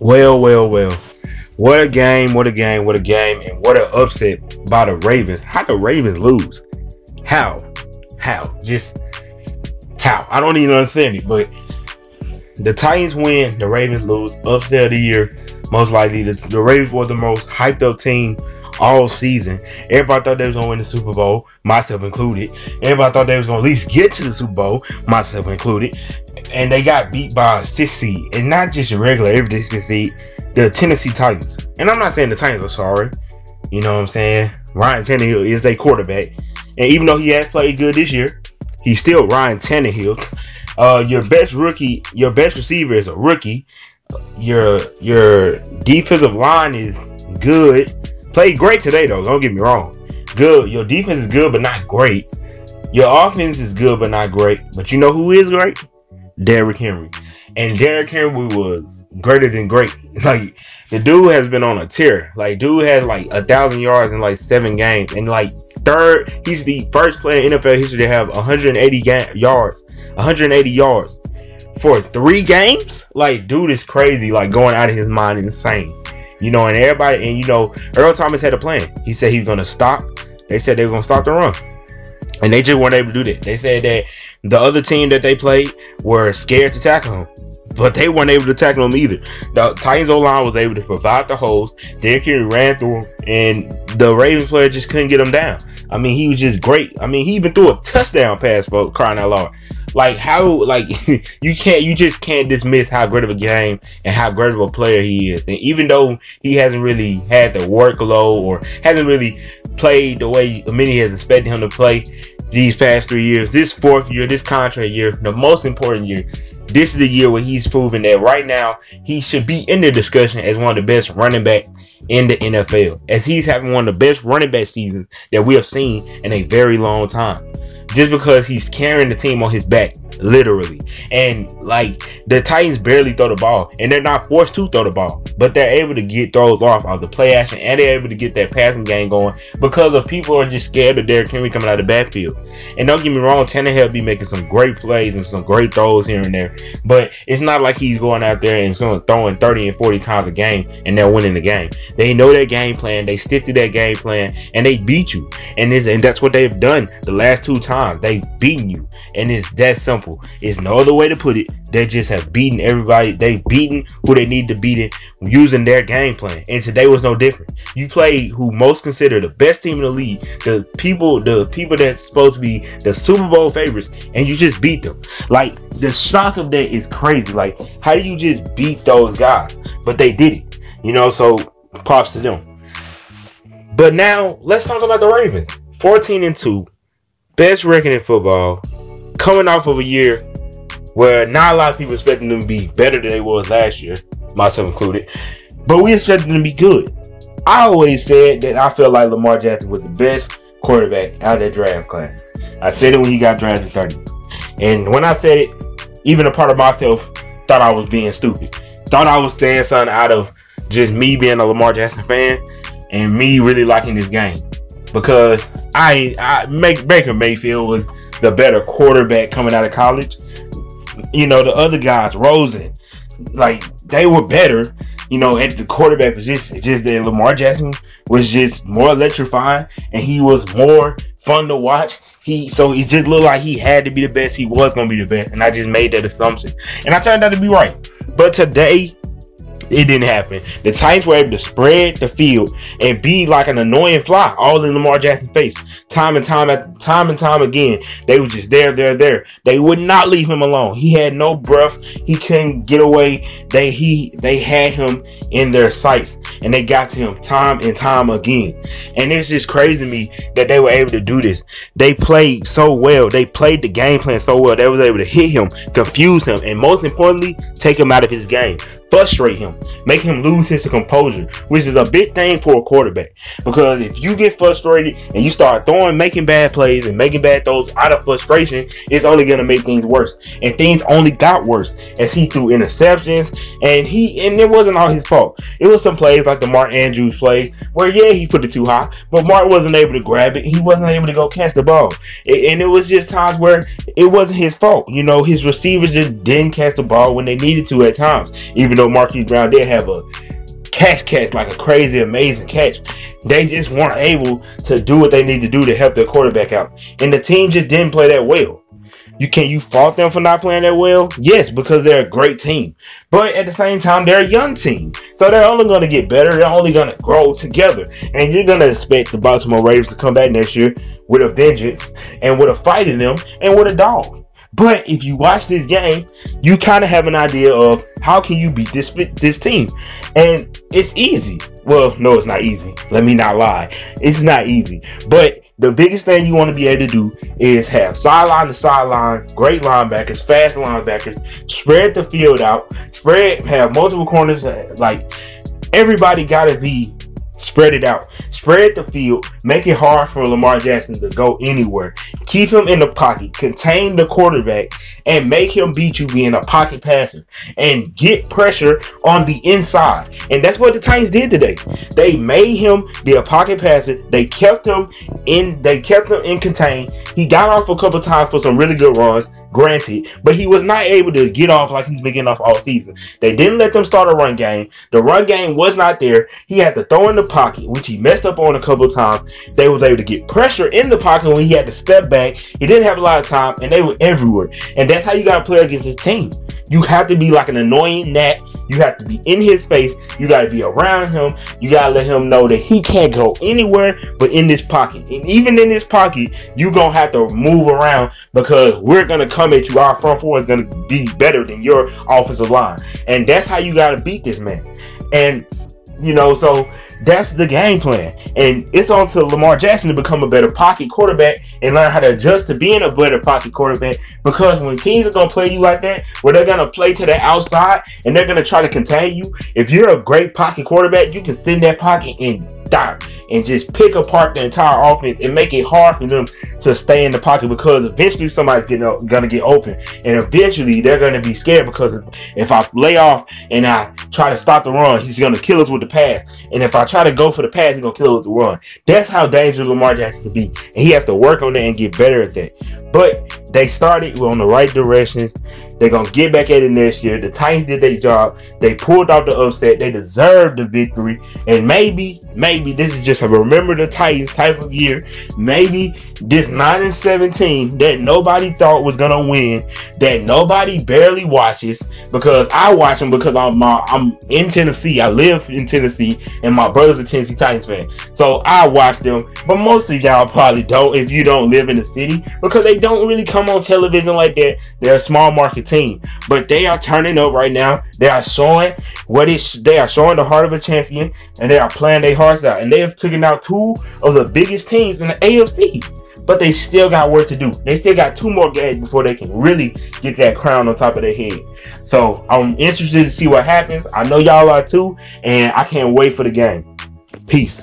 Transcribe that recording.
Well, well, well. What a game, what a game, what a game. And what an upset by the Ravens. How the Ravens lose? How? Just how? I don't even understand it. But the Titans win, the Ravens lose. Upset of the year, most likely. The Ravens were the most hyped up team all season. Everybody thought they was going to win the Super Bowl, myself included. Everybody thought they was going to at least get to the Super Bowl, myself included. And they got beat by a 6 seed. And not just a regular, everyday 6 seed. The Tennessee Titans. And I'm not saying the Titans are sorry. You know what I'm saying? Ryan Tannehill is their quarterback. And even though he has played good this year, he's still Ryan Tannehill. Your best rookie, your best receiver is a rookie. Your defensive line is good. Played great today, though. Don't get me wrong. Good. Your defense is good, but not great. Your offense is good, but not great. But you know who is great? Derrick Henry. And Derrick Henry was greater than great. Like, the dude has been on a tear. Like, dude had like 1,000 yards in like 7 games. And like he's the first player in NFL history to have 180 yards for 3 games. Like, dude is crazy. Like, going out of his mind, insane. You know, and everybody, and you know, Earl Thomas had a plan. He said he was going to stop. They said they were going to stop the run. And they just weren't able to do that. They said that the other team that they played were scared to tackle him. But they weren't able to tackle him either. The Titans O-line was able to provide the holes. Derrick Henry ran through him. And the Ravens player just couldn't get him down. I mean, he was just great. I mean, he even threw a touchdown pass, for crying out loud. Like, how, like, you just can't dismiss how great of a game and how great of a player he is. And even though he hasn't really had the workload or hasn't really played the way many has expected him to play these past 3 years, this 4th year, this contract year, the most important year, this is the year where he's proven that right now he should be in the discussion as one of the best running backs in the NFL, as he's having one of the best running back seasons that we have seen in a very long time, just because he's carrying the team on his back, literally. And like, the Titans barely throw the ball, and they're not forced to throw the ball, but they're able to get throws off the play action, and they're able to get that passing game going because of people are just scared of Derrick Henry coming out of the backfield. And don't get me wrong, Tannehill be making some great plays and some great throws here and there, but it's not like he's going out there and throwing 30 and 40 times a game and they're winning the game. They know their game plan, they stick to their game plan, and they beat you. And that's what they've done the last 2 times. They've beaten you, and it's that simple. It's no other way to put it. They just have beaten everybody. They've beaten who they need to beat it using their game plan. And today was no different. You played who most consider the best team in the league, the people that's supposed to be the Super Bowl favorites, and you just beat them. Like, the shock of that is crazy. Like, how do you just beat those guys? But they did it, you know. So props to them. But now let's talk about the Ravens. 14-2, best record in football, coming off of a year where not a lot of people expecting them to be better than they was last year, myself included, but we expected them to be good. I always said that I felt like Lamar Jackson was the best quarterback out of that draft class. I said it when he got drafted 30, and when I said it, even a part of myself thought I was being stupid, thought I was saying something out of just me being a Lamar Jackson fan and me really liking this game, because Baker Mayfield was the better quarterback coming out of college. You know, the other guys, Rosen, like, they were better, you know, at the quarterback position. It's just that Lamar Jackson was just more electrifying, and he was more fun to watch. So it just looked like he had to be the best. He was going to be the best, and I just made that assumption, and I turned out to be right. But today, it didn't happen. The Titans were able to spread the field and be like an annoying fly all in Lamar Jackson's face. Time and time again, they were just there. They would not leave him alone. He had no breath. He couldn't get away. They had him in their sights, and they got to him time and time again. And it's just crazy to me that they were able to do this. They played so well. They played the game plan so well. They was able to hit him, confuse him, and most importantly, take him out of his game, frustrate him, make him lose his composure, which is a big thing for a quarterback. Because if you get frustrated and you start making bad plays and making bad throws out of frustration, it's only going to make things worse. And things only got worse as he threw interceptions, and it wasn't all his fault. It was some plays like the Mark Andrews play where, yeah, he put it too high, but Mark wasn't able to grab it. He wasn't able to go catch the ball. And it was just times where it wasn't his fault. You know, his receivers just didn't catch the ball when they needed to at times, even though though Marquise Brown did have a catch, like a crazy, amazing catch, they just weren't able to do what they need to do to help their quarterback out. And the team just didn't play that well. Can you fault them for not playing that well? Yes, because they're a great team. But at the same time, they're a young team. So they're only going to get better. They're only going to grow together. And you're going to expect the Baltimore Ravens to come back next year with a vengeance and with a fight in them and with a dog. But if you watch this game, you kind of have an idea of how can you beat this team. And it's easy. Well, no, it's not easy. Let me not lie. It's not easy. But the biggest thing you want to be able to do is have sideline to sideline, great linebackers, fast linebackers, spread the field out, have multiple corners. Like, everybody got to be spread it out. Spread the field. Make it hard for Lamar Jackson to go anywhere. Keep him in the pocket. Contain the quarterback and make him beat you being a pocket passer. And get pressure on the inside. And that's what the Titans did today. They made him be a pocket passer. They kept him in. They kept him in contain. He got off a couple times for some really good runs, granted, but he was not able to get off like he's been getting off all season. They didn't let them start a run game. The run game was not there. He had to throw in the pocket, which he messed up on a couple of times. They was able to get pressure in the pocket when he had to step back. He didn't have a lot of time, and they were everywhere. And that's how you got to play against his team. You have to be like an annoying gnat. You have to be in his face. You got to be around him. You got to let him know that he can't go anywhere but in this pocket. And even in this pocket, you're going to have to move around because we're going to come at you. Our front four is going to be better than your offensive line. And that's how you got to beat this man. And, you know, so that's the game plan. And it's on to Lamar Jackson to become a better pocket quarterback and learn how to adjust to being a better pocket quarterback, because when teams are going to play you like that, where they're going to play to the outside and they're going to try to contain you, if you're a great pocket quarterback, you can sit in that pocket and dive and just pick apart the entire offense and make it hard for them to stay in the pocket, because eventually somebody's going to get open, and eventually they're going to be scared, because if I lay off and I try to stop the run, he's going to kill us with the pass, and if I try to go for the pass, he's going to kill us with the run. That's how dangerous Lamar Jackson can be, and he has to work on that and get better at that. But they started on the right directions. They're going to get back at it next year. The Titans did their job. They pulled off the upset. They deserved the victory. And maybe this is just a remember the Titans type of year. Maybe this 9-7 team that nobody thought was going to win, that nobody barely watches, because I watch them because I'm in Tennessee. I live in Tennessee, and my brother's a Tennessee Titans fan. So I watch them. But most of y'all probably don't if you don't live in the city, because they don't really come on television like that. They're a small market team, but they are turning up right now. They are showing they are showing the heart of a champion, and they are playing their hearts out, and they have taken out two of the biggest teams in the AFC. But they still got work to do. They still got two more games before they can really get that crown on top of their head. So I'm interested to see what happens. I know y'all are too, and I can't wait for the game. Peace.